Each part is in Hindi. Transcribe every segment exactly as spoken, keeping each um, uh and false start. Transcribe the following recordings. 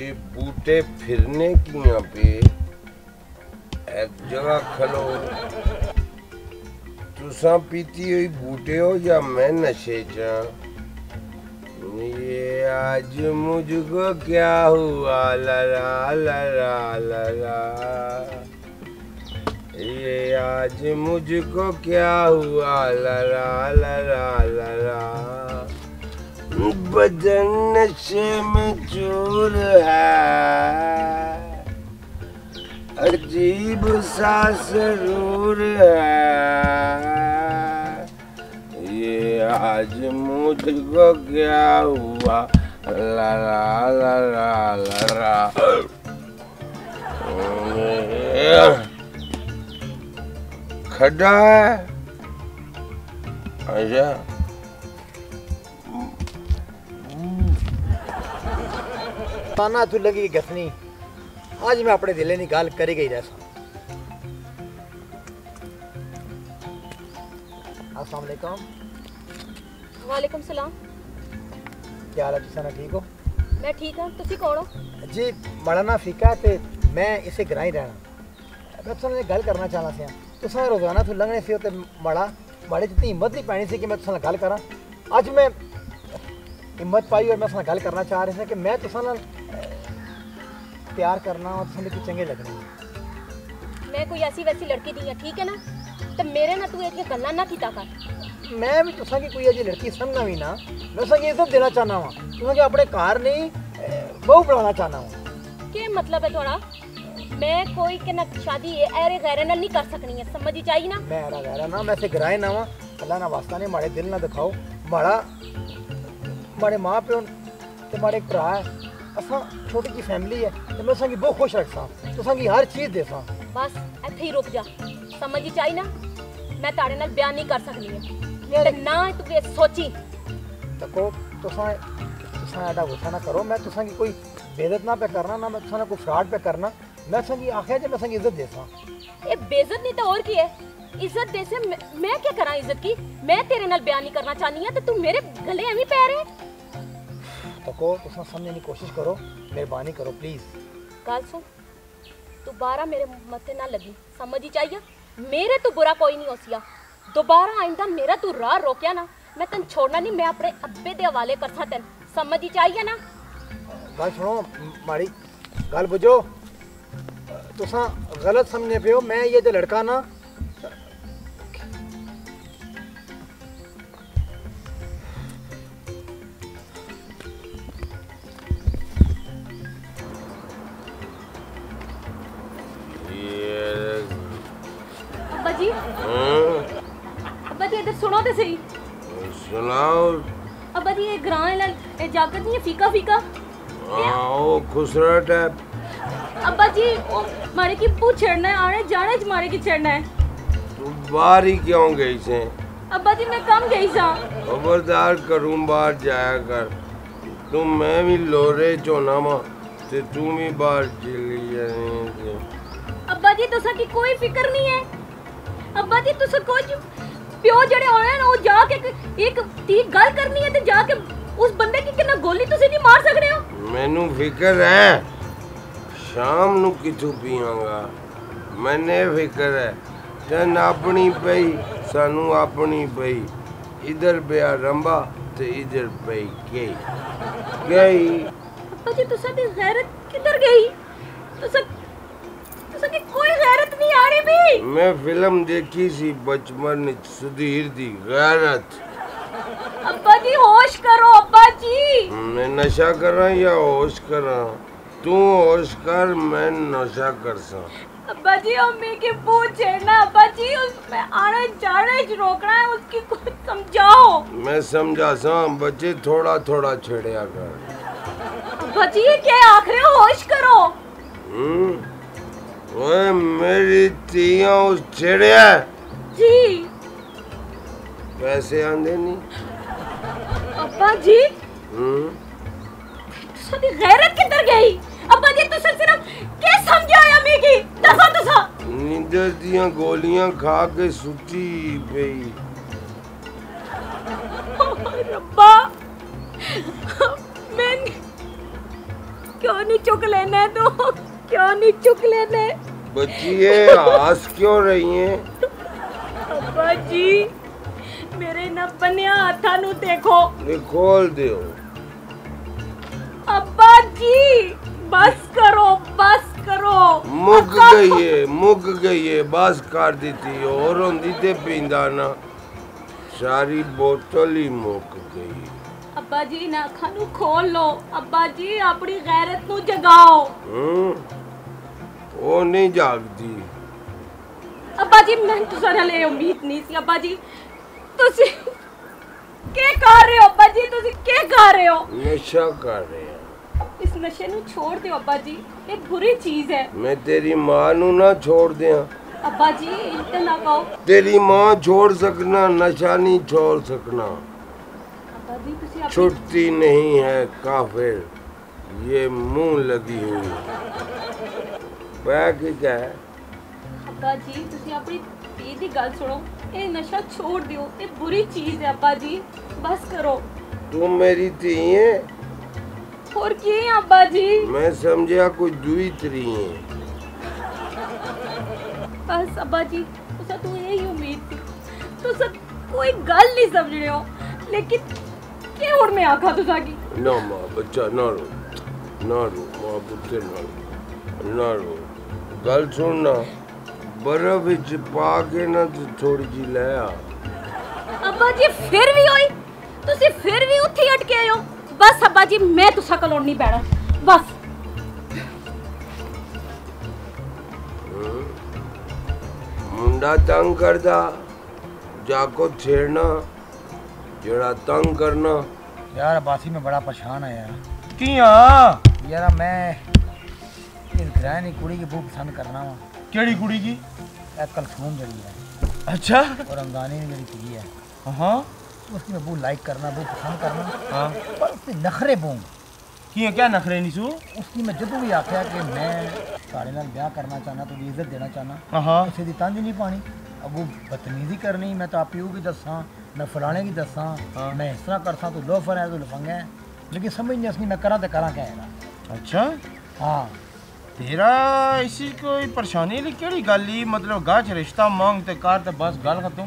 ये बूटे फिरने की यहाँ पे एक जगह खलो तुसा पीती हुई बूटे हो या मैं नशे चा। ये आज मुझको क्या हुआ लरा लरा लरा, ये आज मुझको क्या हुआ लरा लरा लरा। बदन नशे में चूर है, अजीब सा सरूर है, ये आज मुझको क्या हुआ लरा लरा लरा। खड़ा है अच्छा ताना तू लगी गफनी, आज मैं अपने दिले निकाल करी गई रहा। अस्सलाम वालेकुम। वालेकुम सलाम। क्या हाल है तुसाना, ठीक हो? मैं ठीक हूँ, तुसी कौन हो? जी माड़ा ना फीका ते मैं इसे ग्राई रहना, मैं तुसाना गल करना चाहना सी। तुसा रोजाना तू लंघने से ते माड़ा माड़ी जितनी हिम्मत नहीं पैनी सी कि मैं तुसा गल करा, अज मैं हिम्मत पाई और मैं तुसा गल करना चाह रही सी कि मैं तुसा ना प्यार करना और तुम तो चंगे लगने। मैं कोई ऐसी वैसी लड़की दी है, ठीक है ना, तो मेरे ना तू इतनी गल्ला ना कीता कर। मैं भी तुसा की कोई ऐसी लड़की समझना भी ना, मैं तुसा ये सब देना चाहना वा, तुसा के अपने कार नहीं बहु बनाना चाहना वा। क्या मतलब है थोड़ा? मैं कोई के ना शादी ऐरे गैरे ना नहीं कर सकनी है, समझ ही चाहिए ना। मैं ऐरा गैरा ना, मैं से गिराए ना वा, अल्लाह ना वास्ता ने माड़े दिल ना दिखाओ। माड़ा माड़े माँ प्यो ते माड़े भरा है, असा छोटी जी फैमिली है, तो मैं उसकी बहुत खुश रखसा, तुसा की हर चीज़ देसा। बस इत्थे ही रुक जा, समझ ही चाहिए ना, मैं तारे नाल बयान नहीं कर सकनी है ते ना तू सोची देखो। तुसा तुसा ऐडा गुस्सा ना करो, मैं तुसा की कोई बेइज्जत ना पे करना, ना मैं तुसा कोई फ्रॉड पे करना। मैं तुसा की आखिर जे मैं तुसा की इज्जत देसा। ए बेइज्जत नहीं तो और की है, इज्जत देसे मैं क्या करा इज्जत की? मैं तेरे नाल बयान नहीं करना चाहनी है ते तू मेरे गले एवी पै रहे। तको तुसा समझने की कोशिश करो, मेहरबानी करो प्लीज। कल सुन दोबारा मेरे मथे ना लगी, समझ ही चाहिए। मेरे तो बुरा कोई नहीं हो सिया, दोबारा आइंदा मेरा तू राह रोकिया ना, मैं तन छोड़ना नहीं, मैं अपने अब्बे दे हवाले करसा तेन, समझ ही चाहिए ना। गल सुनो माड़ी गल बुझो, तुसा गलत समझने पे हो। मैं ये जो लड़का ना सही। सुनाओ। अब अरे ये ग्रां लाल जागत नहीं है, फीका फीका। आओ खुसरा टैप। अब्बा जी मारे की पू छेड़ना है, आने जाने ज मारे की छेड़ना है। तू बाहर ही क्यों गई से? अब्बा जी मैं कम गई सा। खबरदार करूं बाहर जाया कर, तुम मैं भी लोरे चोना मां ते तू भी बाहर चली जाए। अब्बा जी तुसा की कोई फिक्र नहीं है, अब्बा जी तुसा कोई प्यो जड़े होने ना वो जाके एक ती गल करनी है तो जाके उस बंदे की कितना गोली तुसे नहीं मार सकते हो। मैनू फिक्र है शाम नू किथू पीआंगा, मैंने फिक्र है तन अपनी पई सानू अपनी पई, इधर पिया रंबा ते इधर पई गई गई। पापा जी तुसा दी गैरत किधर गई? तुसा तुसा की कोई गैरत नहीं आ रही। मैं फिल्म देखी सी बचपन सुधीर दी गैरत। अब्बा जी होश करो, अब्बा जी मैं नशा करा या होश करा? तू होश कर, मैं नशा करसा। अब्बा जी अम्मी की पूछ है ना, अब्बा जी उसमें आने जाने रोकना है, उसकी कुछ समझाओ। मैं समझा सा, बच्चे थोड़ा थोड़ा छेड़िया कर। अब्बा जी ये क्या आखिर होश करो। हम्म ओए मेरी तिया उस छेड़िया जी पैसे आंदे नहीं। अब्बा जी तुसा दी गैरत किधर गई? अब्बा जी तुसा सिर्फ क्या समझाया मेगी? दफा तुसा नींदर दिया गोलियां खा के सुती पई। रब्बा मैं क्यों नहीं चुक लेने दो, क्यों नहीं चुक लेने। बच्चिए हंस क्यों रही है? अब्बा जी मेरे ना बनिया हाथा नु देखो, निकोल दो। अब्बा जी बस करो, बस करो। मुक गई है, मुक गई है, बस कर दी थी। और होंदी ते पींदा ना, सारी बोतल ही मुक गई। अब्बा जी ना खानू खोल लो, अब्बा जी अपनी गैरत को जगाओ। वो नहीं जागती। अब्बा जी मैं तुसा नाल उम्मीद नहीं सी। अब्बा जी तुसी क्या कर रहे हो? अब्बा जी तुसी क्या कर रहे हो? नशा कर रहे हो। इस नशे को छोड़ दो अब्बा जी, ये बुरी चीज है। मैं तेरी मां नु ना छोड़ दे। अब्बा जी इतना कहो। तेरी मां छोड़ सकना, नशा नहीं छोड़ सकना। छुट्टी नहीं है काफिर, ये मुंह लगी हुई है। क्या है अब्बा जी तुसी अपनी पी दी गल सुनो, ये नशा छोड़ दियो, ये बुरी चीज है। अब्बा जी बस करो। तुम मेरी धी है और की है अब्बा जी? मैं समझा कोई दुई त्री है। बस अब्बा जी तुसा तू यही उम्मीद थी, तुसा कोई गल नहीं समझ रहे हो। लेकिन के होड़ में आखा तुसा की ना मां बच्चा ना रो, ना रो मां पुत्र ना रो, ना रो। गल सुनना, बर्फ विच पा के ना थोड़ी जी ले आ। अब्बा जी फिर भी होई, तुसी फिर भी उठी अटके हो। बस अब्बा जी मैं तुसा कोल नहीं बैठा, बस। मुंडा तंग करदा जाको छेड़ना, जड़ा तंग करना। यार बासी में बड़ा परेशान है यार। किया यार मैं इस ग्रहणी कुड़ी की बहुत पसंद करना हूँ। केड़ी कुड़ी की? कलसूम जड़ी है। अच्छा। और रमजानी ने मेरी कुड़ी है। हाँ उसकी मैं बहुत लाइक करना, बहुत पसंद करना। हाँ पर उसके नखरे बहुत किए। क्या नखरे? नहीं सू उसकी मैं जब भी आख्या कि मैं साढ़े नाल ब्याह करना चाहना, तो इज्जत देना चाहना। हाँ उसे तंज नहीं पानी। अब वो बदतमीजी करनी, मैं तो आप प्यू की दसा, मैं फलाने की दसा, मैं इस तरह करसा, तू लोफर है, तू लफंगा है। लेकिन समझ नहीं असली मैं करा तो करा क्या है। अच्छा हाँ तेरा इसी कोई परेशानी नहीं। केड़ी गल ही मतलब गाच रिश्ता मांग ते कार ते बस गल खत्म।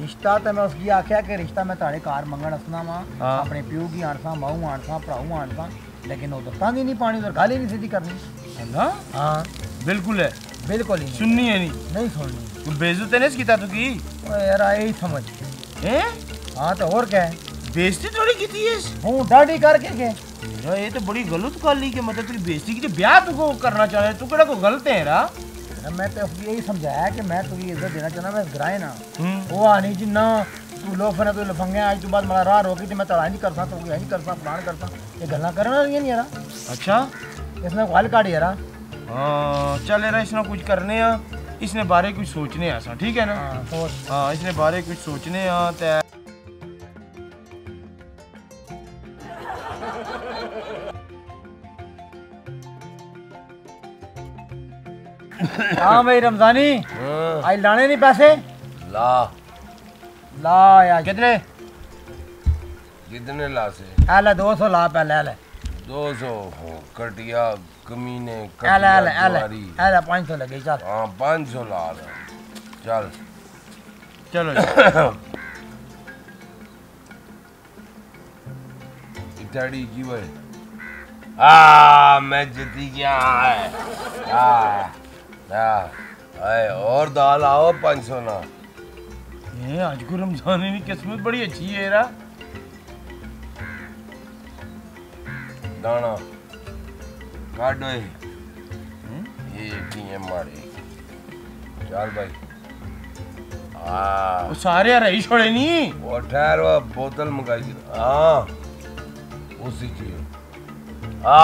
रिश्ता तो मैं उसकी आख्या कि रिश्ता मैं तारे कार मंगण असना मां, अपने प्यू की आनसा, माऊ आनसा, भराऊ आनसा। लेकिन वो दस्तान ही नहीं पानी, उधर गल ही नहीं सीधी करनी है ना। हाँ बिल्कुल है, बिल्कुल ही सुननी है नहीं, नहीं सुननी। बेइज्जत नहीं किया तू की यार, यही समझ। हाँ तो और क्या है, बेइज्जती थोड़ी की थी हूँ डाडी करके के। यार ये तो बड़ी गलत गल ही, मतलब तेरी बेइज्जती की ब्याह तू को करना चाह रहा है, तू केड़ा को गलत है रा। मैं तो यही समझाया कि मैं तुझे इज्जत देना चाहना, मैं ग्राए ना वो आनी जी ना, तू लोफर है, तू लफंगे है, आज तू बाद मेरा राह रोकी थी, मैं तड़ा नहीं करता, तू यही करता, प्लान करता, ये गल्ला करना नहीं यार। अच्छा इसने गल काट यार। हाँ चल यार इसने कुछ करने, इसने बारे कुछ सोचने ऐसा, ठीक है ना। हाँ इसने बारे कुछ सोचने ते हाँ भाई रमजानी आई लाने नहीं पैसे ला ला यार। कितने कितने ला से? अल दो सौ ला पहले, अल दो सौ कटिया कमीने कटिया तुम्हारी। अरे पाँच सौ लगे चल। हाँ पाँच सौ ला रहा चल। चलो इतनी की भाई। हाँ मैं जीती क्या है। हाँ और दाल आओ पाँच सौ ना। ये आज को रमजानी की किस्मत बड़ी अच्छी है रा। दाना काटो ये मारे चल भाई। हाँ सारे रही छोड़े नहीं, वो ठहर वह बोतल मंगाई। हाँ उसी की आ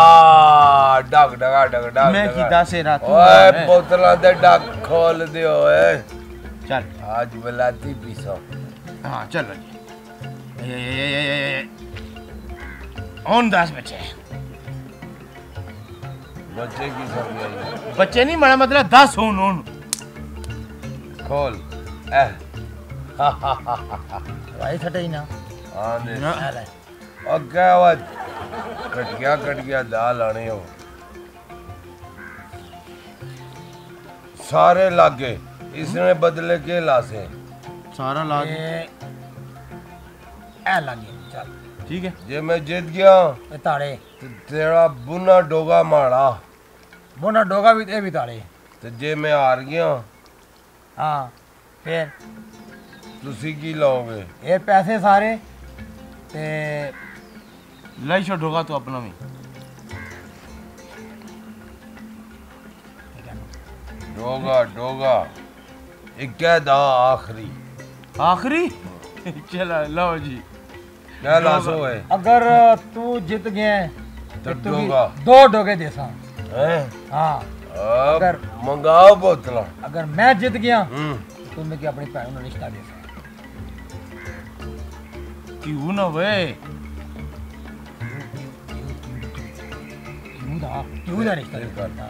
डग डगा डग डग मैं की दासे रात। ओए बोतला दे डग खोल दे। ओए चल आज बलाती पीसो। हाँ चलो जी ये ये ये ये ऑन दास बच्चे बच्चे की समझाई, बच्चे नहीं माना मतलब दस हो नून खोल ए हा हा हा हा भाई छटे ही ना। हाँ दे ना अरे और क्या बात कटकिया कटकिया दाल आने हो सारे लागे इसने बदले के लासे सारा लागे ए लागे चल ठीक है। जे मैं जीत गया तारे ते तेरा बुना डोगा मारा बुना डोगा भी ते भी तारे ते जे मैं हार गया हाँ फिर तुसी की लाओगे ये पैसे सारे ते लाई छोड़ होगा तो अपना में डोगा डोगा इक्का दा आखिरी आखिरी चला लाओ जी क्या लाशो है। अगर तू जीत गए तो डोगा दो डोगे देसा हैं हाँ अगर मंगाओ बोतला अगर मैं जीत गया तो मैं क्या अपनी पैरों में रिश्ता देसा क्यों ना वे क्यों ना रिश्ता करता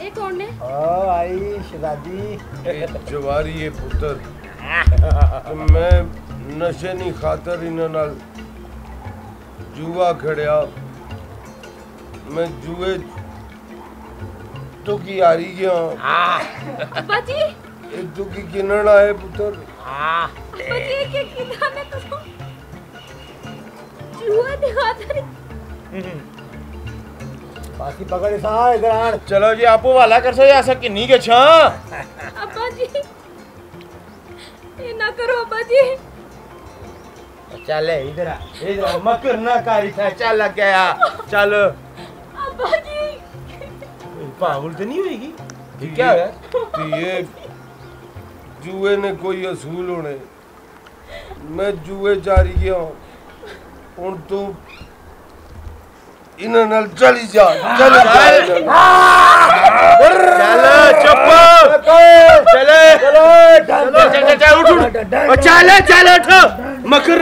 ये कौन है ओ आई शहजादी जवारी है पुत्र तो मैं नशे नहीं खातर इन्होंने जुआ खड़िया मैं जुए तो की आ रही गया बाजी तू की किनड़ा है पुत्र हां ये के किनड़ा में तू जुआ दिखा दे बाकी पकड़ सा इधर आ चलो जी आपू वाला कर सो ऐसा किन्नी के छ अब्बा जी ये ना करो अब्बा जी चल इधर आ इधर मकर ना कारी था चल लग गया चल अब्बा जी पागल तो नहीं होएगी ये क्या है तो ये जुए ने कोई असूल होने मैं जुए जारी गया हूं तू इन्हें चली जा चलो चलो चलो चलो उठो मकर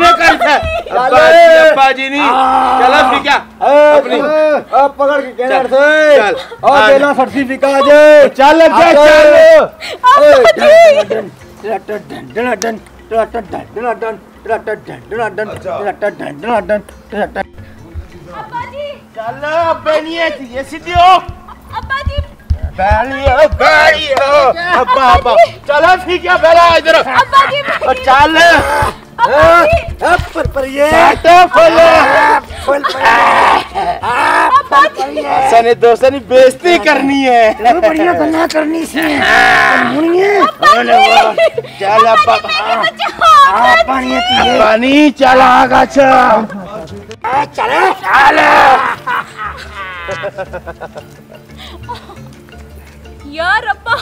बाजी नहीं चला क्या अपनी अब पकड़ के कैनार से और देना सर्टिफिकेट दे चल चल डन डन डन डन चलो बनिए ये सीधी हो अब्बा जी बैलियो बैलियो अब्बा अब्बा चलो ठीक है बैला इधर अब्बा जी चल अब पर पर ये फल फल अब्बा जी सने दोस्तों ने बेइज्जती करनी है बढ़िया बना करनी से मुनिए चल अब्बा अब्बा ने पानी चला आगा छ चले चले यार रब्बा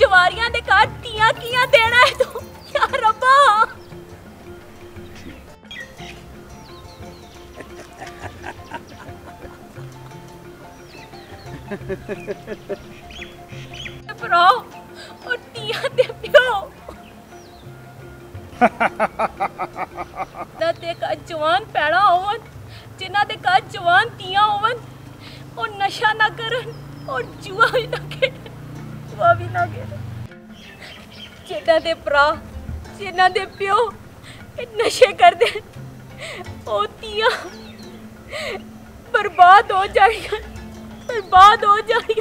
जवारियां दे काट तियां कियां देना है तू यार रब्बा ब्रो ओ तियां दे पियो जवान पैड़ा होवन जिन्हां दे घर जवान तियां होवन और नशा ना करन और जुआ भी ना खेडन जुआ भी ना खेडन जिन्हां दे भरा जिन्हां दे प्यो नशे करदे ओ तियां बर्बाद हो जाएगी बर्बाद हो जाएगी।